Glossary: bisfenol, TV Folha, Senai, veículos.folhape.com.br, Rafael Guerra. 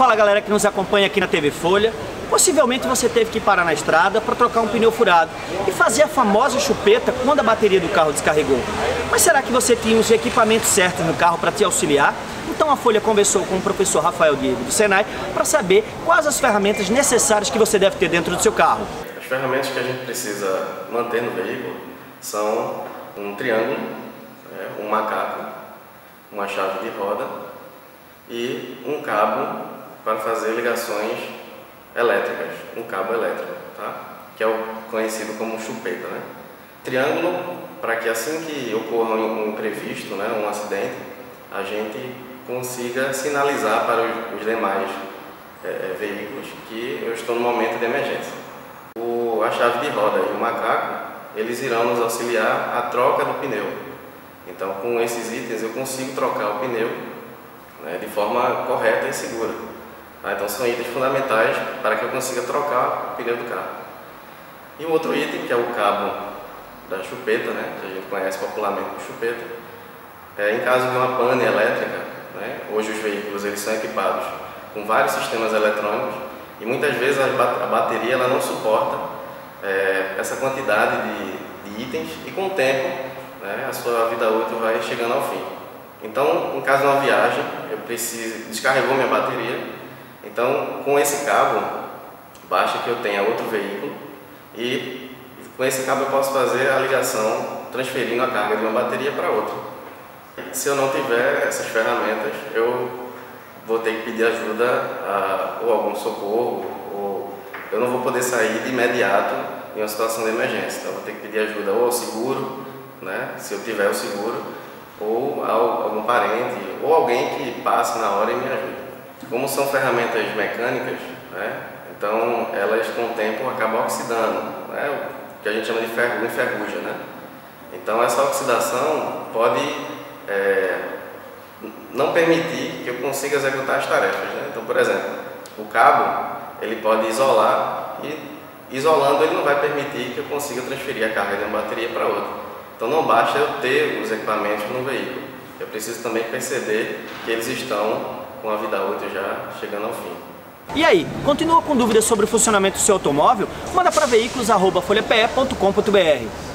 Fala galera que nos acompanha aqui na TV Folha. Possivelmente você teve que parar na estrada para trocar um pneu furado e fazer a famosa chupeta quando a bateria do carro descarregou. Mas será que você tinha os equipamentos certos no carro para te auxiliar? Então a Folha conversou com o professor Rafael Guerra do Senai para saber quais as ferramentas necessárias que você deve ter dentro do seu carro. As ferramentas que a gente precisa manter no veículo são um triângulo, um macaco, uma chave de roda e um cabo para fazer ligações elétricas, um cabo elétrico, tá? Que é o conhecido como chupeta, né? Triângulo, para que assim que ocorra um imprevisto, né, um acidente, a gente consiga sinalizar para os demais veículos que eu estou no momento de emergência. A chave de roda e o macaco, eles irão nos auxiliar à troca do pneu. Então, com esses itens eu consigo trocar o pneu, né, de forma correta e segura. Tá? Então são itens fundamentais para que eu consiga trocar o pneu do carro. E um outro item, que é o cabo da chupeta, né, que a gente conhece popularmente como chupeta, em caso de uma pane elétrica, né, hoje os veículos eles são equipados com vários sistemas eletrônicos e muitas vezes a bateria ela não suporta essa quantidade de itens e com o tempo, né, a sua vida útil vai chegando ao fim. Então, em caso de uma viagem, eu preciso descarregou minha bateria, então com esse cabo, basta que eu tenha outro veículo e com esse cabo eu posso fazer a ligação transferindo a carga de uma bateria para outra. Se eu não tiver essas ferramentas, eu vou ter que pedir ajuda ou algum socorro, ou eu não vou poder sair de imediato em uma situação de emergência, então eu vou ter que pedir ajuda ou ao seguro, né, se eu tiver o seguro, ou algum parente, ou alguém que passe na hora e me ajude. Como são ferramentas mecânicas, né, então elas com o tempo acabam oxidando, né, o que a gente chama de ferrugem, né? Então essa oxidação pode não permitir que eu consiga executar as tarefas, né? Então, por exemplo, o cabo ele pode isolar e isolando ele não vai permitir que eu consiga transferir a carga de uma bateria para outra. Então não basta eu ter os equipamentos no veículo, eu preciso também perceber que eles estão com a vida útil já chegando ao fim. E aí, continua com dúvidas sobre o funcionamento do seu automóvel? Manda para veículos.folhape.com.br.